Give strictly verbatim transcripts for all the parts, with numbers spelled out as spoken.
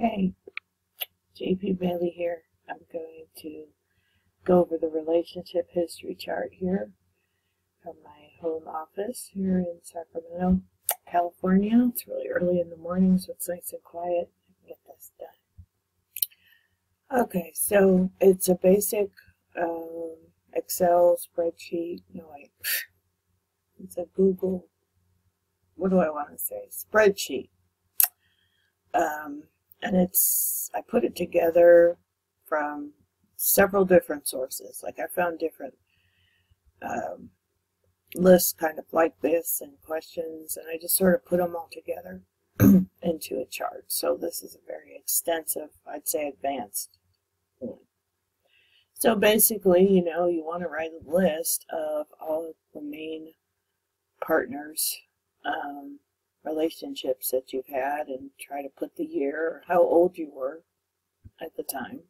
Hey, J P Bailey here. I'm going to go over the relationship history chart here from my home office here in Sacramento, California. It's really early in the morning, so it's nice and quiet. I can get this done. Okay, so it's a basic um, Excel spreadsheet. No, wait. It's a Google, what do I want to say? Spreadsheet. Um, and it's, I put it together from several different sources. Like I found different um, lists kind of like this and questions, and I just sort of put them all together into a chart. So this is a very extensive, I'd say advanced one. So basically, you know, you want to write a list of all of the main partners, um, relationships that you've had, and try to put the year or how old you were at the time,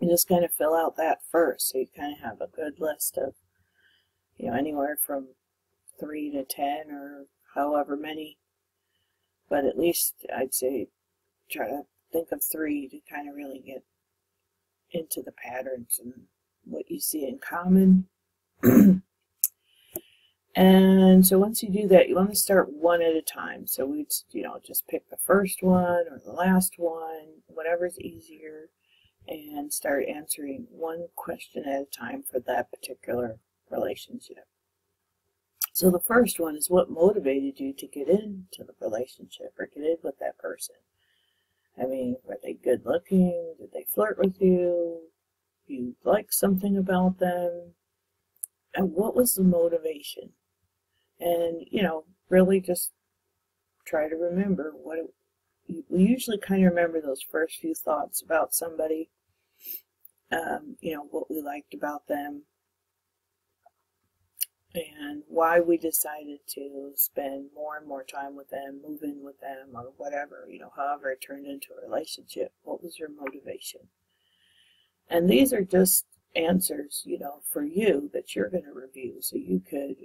and just kind of fill out that first, so you kind of have a good list of, you know, anywhere from three to ten or however many, but at least I'd say try to think of three to kind of really get into the patterns and what you see in common. And so once you do that, you want to start one at a time. So we'd, you know, just pick the first one or the last one, whatever's easier, and start answering one question at a time for that particular relationship. So the first one is what motivated you to get into the relationship or get in with that person. I mean, were they good looking? Did they flirt with you? You liked something about them? And what was the motivation? And, you know, really just try to remember what it, we usually kind of remember those first few thoughts about somebody, um, you know, what we liked about them and why we decided to spend more and more time with them, move in with them, or whatever, you know, however it turned into a relationship. What was your motivation? And these are just answers, you know, for you that you're going to review, so you could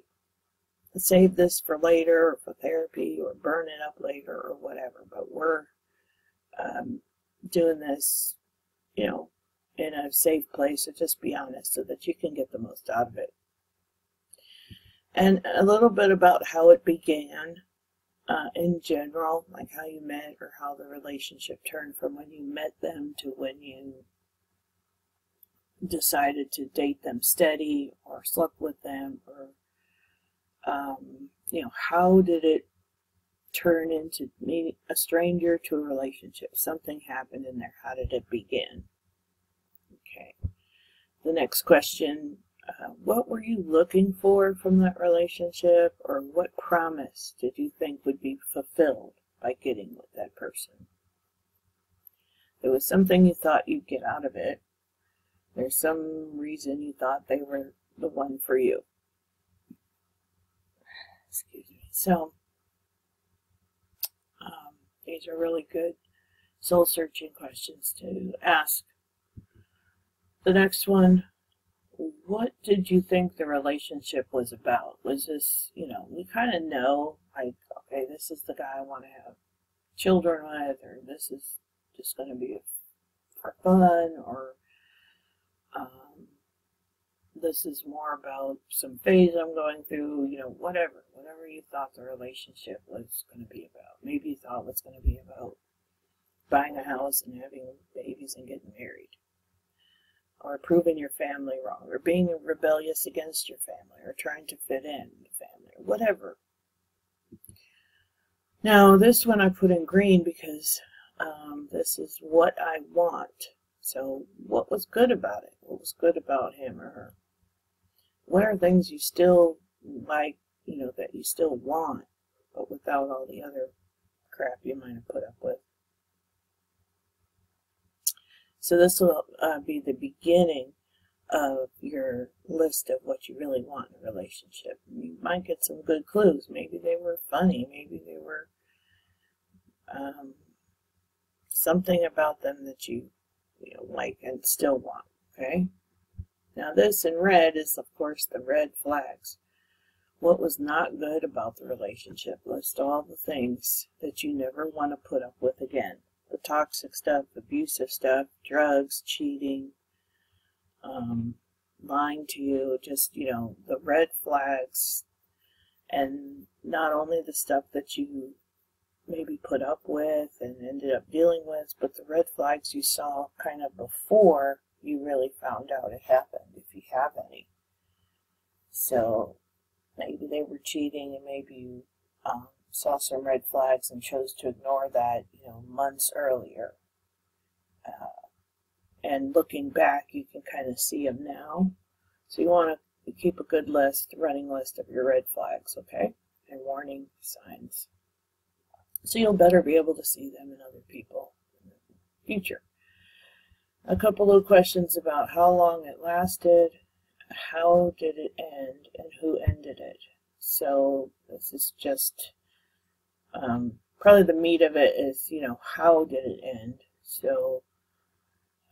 save this for later or for therapy or burn it up later or whatever, but we're um, doing this, you know, in a safe place, so just be honest so that you can get the most out of it. And a little bit about how it began uh, in general, like how you met or how the relationship turned from when you met them to when you decided to date them steady or slept with them, or um, you know, how did it turn into meeting a stranger to a relationship? Something happened in there. How did it begin? Okay. The next question, uh, what were you looking for from that relationship, or what promise did you think would be fulfilled by getting with that person? There was something you thought you'd get out of it. There's some reason you thought they were the one for you. Excuse me. So, um, these are really good soul-searching questions to ask. The next one, what did you think the relationship was about? Was this, you know, we kind of know, like, okay, this is the guy I want to have children with, or this is just going to be for fun, or Um, this is more about some phase I'm going through, you know, whatever, whatever you thought the relationship was going to be about. Maybe you thought it was going to be about buying a house and having babies and getting married, or proving your family wrong, or being rebellious against your family, or trying to fit in the family, or whatever. Now, this one I put in green because um, this is what I want. So what was good about it? What was good about him or her? What are things you still like, you know, that you still want, but without all the other crap you might have put up with? So this will uh, be the beginning of your list of what you really want in a relationship. You might get some good clues. Maybe they were funny. Maybe they were um, something about them that you you know, like and still want. Okay, now this in red is of course the red flags. What was not good about the relationship? List all the things that you never want to put up with again, the toxic stuff, abusive stuff, drugs, cheating, um, lying to you, just, you know, the red flags, and not only the stuff that you maybe put up with and ended up dealing with, but the red flags you saw kind of before you really found out it happened, if you have any. So maybe they were cheating and maybe you um, saw some red flags and chose to ignore that, you know, months earlier. Uh, and looking back, you can kind of see them now. So you want to keep a good list, running list of your red flags, okay? And warning signs. So you'll better be able to see them in other people in the future. A couple of questions about how long it lasted, how did it end, and who ended it. So this is just um, probably the meat of it is, you know, how did it end. So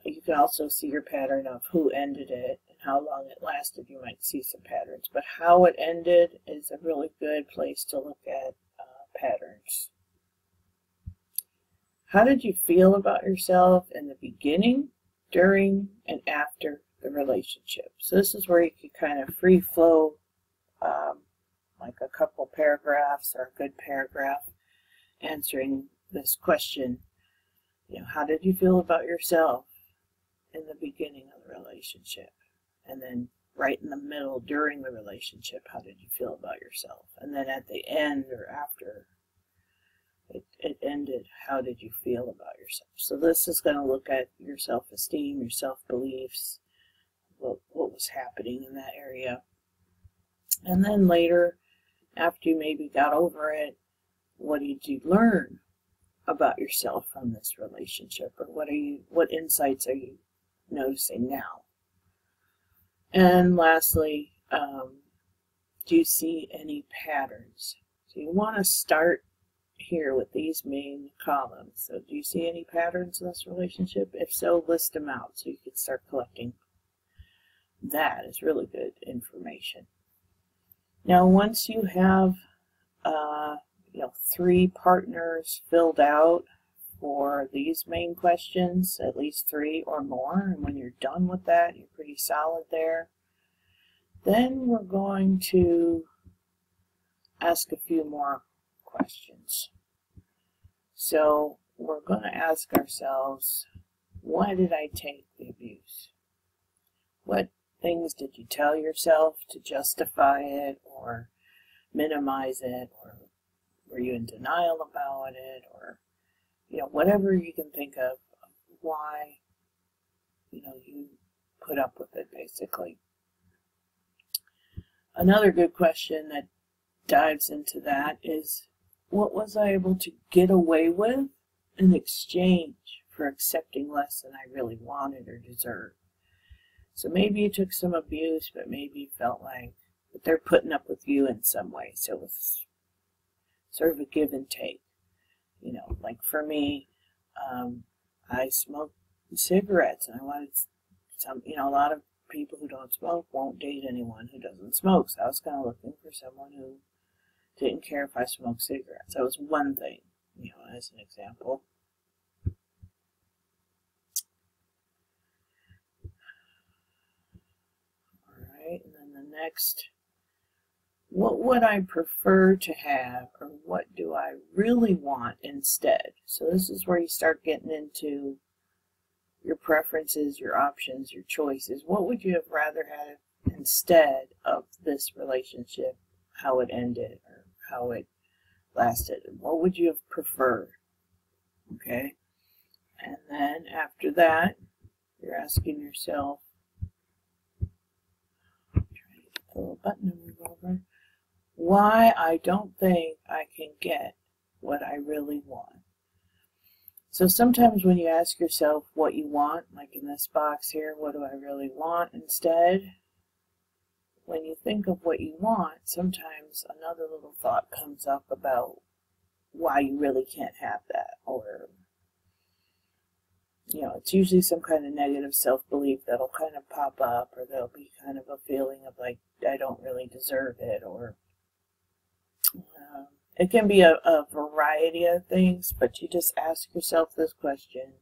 you can also see your pattern of who ended it and how long it lasted. You might see some patterns, but how it ended is a really good place to look at uh, patterns. How did you feel about yourself in the beginning, during, and after the relationship? So this is where you can kind of free flow, um, like a couple paragraphs or a good paragraph, answering this question. You know, how did you feel about yourself in the beginning of the relationship? And then right in the middle during the relationship, how did you feel about yourself? And then at the end or after It, it ended, how did you feel about yourself? So this is going to look at your self-esteem, your self-beliefs, what, what was happening in that area. And then later, after you maybe got over it, what did you learn about yourself from this relationship? Or what are you, what insights are you noticing now? And lastly, um, do you see any patterns? So you want to start here with these main columns. So do you see any patterns in this relationship? If so, list them out so you can start collecting. That is really good information. Now once you have uh, you know, three partners filled out for these main questions, at least three or more, and when you're done with that, you're pretty solid there, then we're going to ask a few more questions. So we're going to ask ourselves, why did I take the abuse? What things did you tell yourself to justify it or minimize it, or were you in denial about it, or, you know, whatever you can think of, why, you know, you put up with it basically. Another good question that dives into that is, what was I able to get away with in exchange for accepting less than I really wanted or deserved? So maybe you took some abuse, but maybe you felt like that they're putting up with you in some way. So it was sort of a give and take. You know, like for me, um, I smoked cigarettes and I wanted some, you know, a lot of people who don't smoke won't date anyone who doesn't smoke. So I was kind of looking for someone who didn't care if I smoked cigarettes. That was one thing, you know, as an example. Alright, and then the next, what would I prefer to have, or what do I really want instead? So this is where you start getting into your preferences, your options, your choices. What would you have rather had instead of this relationship? How it ended or how it lasted, and what would you have preferred? Okay, and then after that, you're asking yourself, trying to get the little button to move over, why I don't think I can get what I really want. So sometimes when you ask yourself what you want, like in this box here, what do I really want instead? When you think of what you want, sometimes another little thought comes up about why you really can't have that, or, you know, it's usually some kind of negative self-belief that'll kind of pop up, or there'll be kind of a feeling of like, I don't really deserve it, or um, It can be a, a variety of things, but you just ask yourself this question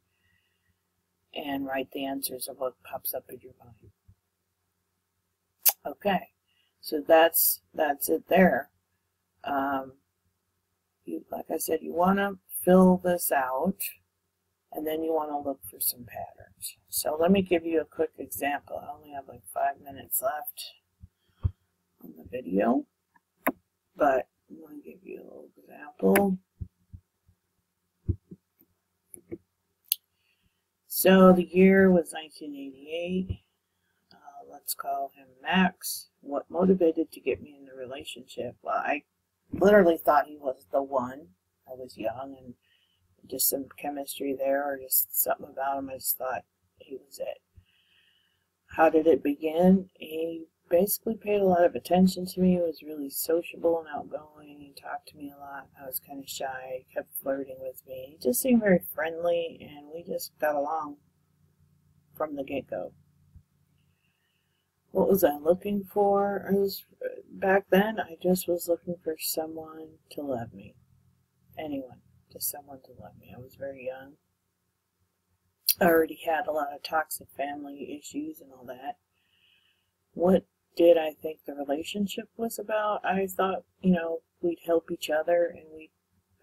and write the answers of what pops up in your mind. Okay, so that's that's it there. Um, you, like I said, you want to fill this out, and then you want to look for some patterns. So let me give you a quick example. I only have like five minutes left on the video, but I'm going to give you a little example. So the year was nineteen eighty-eight. Uh, let's call him Max. What motivated to get me in the relationship? Well, I literally thought he was the one. I was young and just some chemistry there, or just something about him. I just thought he was it. How did it begin? He basically paid a lot of attention to me. He was really sociable and outgoing. He talked to me a lot. I was kind of shy. He kept flirting with me. He just seemed very friendly, and we just got along from the get-go. What was I looking for? I was, back then, I just was looking for someone to love me. Anyone. Just someone to love me. I was very young. I already had a lot of toxic family issues and all that. What did I think the relationship was about? I thought, you know, we'd help each other and we'd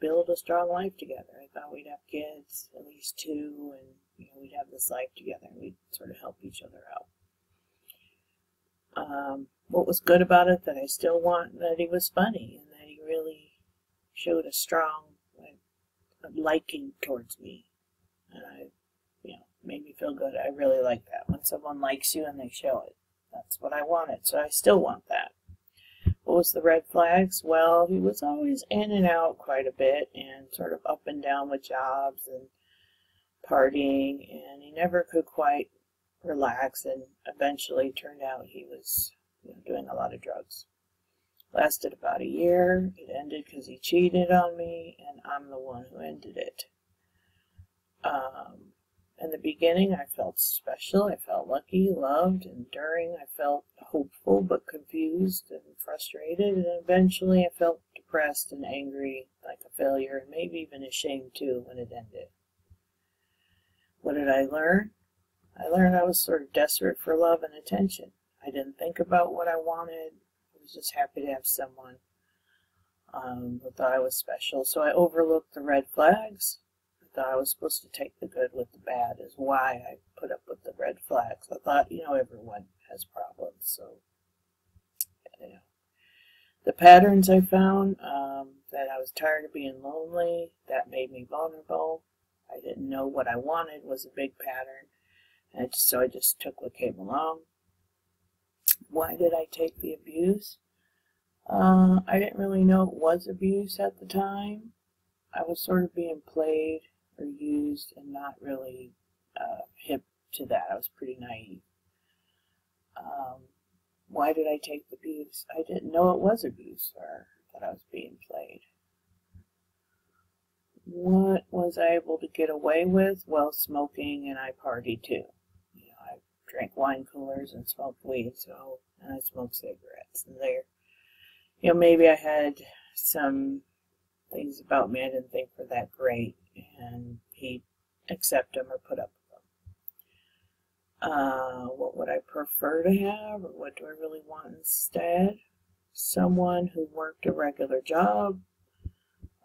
build a strong life together. I thought we'd have kids, at least two, and you know, we'd have this life together and we'd sort of help each other out. Um, what was good about it that I still want? That he was funny and that he really showed a strong liking towards me, and I, you know, made me feel good. I really like that when someone likes you and they show it. That's what I wanted, so I still want that. What was the red flags? Well, he was always in and out quite a bit, and sort of up and down with jobs and partying, and he never could quite relax, and eventually turned out he was, you know, doing a lot of drugs. Lasted about a year. It ended because he cheated on me, and I'm the one who ended it. Um, in the beginning, I felt special. I felt lucky, loved, and during, I felt hopeful but confused and frustrated, and eventually I felt depressed and angry, like a failure, and maybe even ashamed, too, when it ended. What did I learn? I learned I was sort of desperate for love and attention. I didn't think about what I wanted. I was just happy to have someone um, who thought I was special. So I overlooked the red flags. I thought I was supposed to take the good with the bad, is why I put up with the red flags. I thought, you know, everyone has problems. So, you know. The patterns I found, um, that I was tired of being lonely. That made me vulnerable. I didn't know what I wanted was a big pattern. And so I just took what came along. Why did I take the abuse? Uh, I didn't really know it was abuse at the time. I was sort of being played or used and not really uh, hip to that. I was pretty naive. Um, why did I take the abuse? I didn't know it was abuse or that I was being played. What was I able to get away with? Well, smoking, and I partied too. Drank wine coolers and smoked weed, so, and I smoked cigarettes. And there, you know, maybe I had some things about me I didn't think were that great, and he'd accept them or put up with them. Uh, what would I prefer to have, or what do I really want instead? Someone who worked a regular job,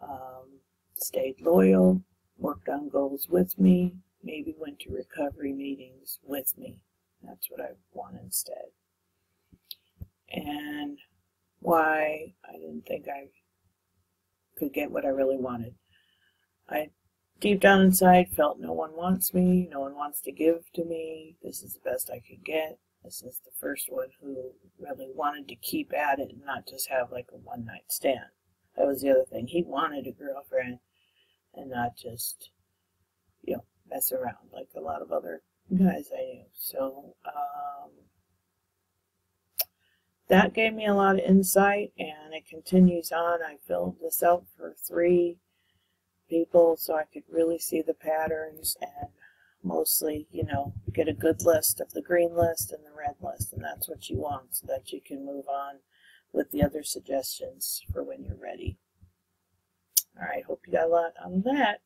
um, stayed loyal, worked on goals with me, maybe went to recovery meetings with me. That's what I want instead. And why I didn't think I could get what I really wanted. I, deep down inside, felt no one wants me, no one wants to give to me, this is the best I could get. This is the first one who really wanted to keep at it and not just have like a one-night stand. That was the other thing. He wanted a girlfriend and not just, you know, mess around like a lot of other guys I knew. So um, that gave me a lot of insight, and it continues on. I filled this out for three people so I could really see the patterns, and mostly, you know, get a good list of the green list and the red list, and that's what you want so that you can move on with the other suggestions for when you're ready. All right, hope you got a lot on that.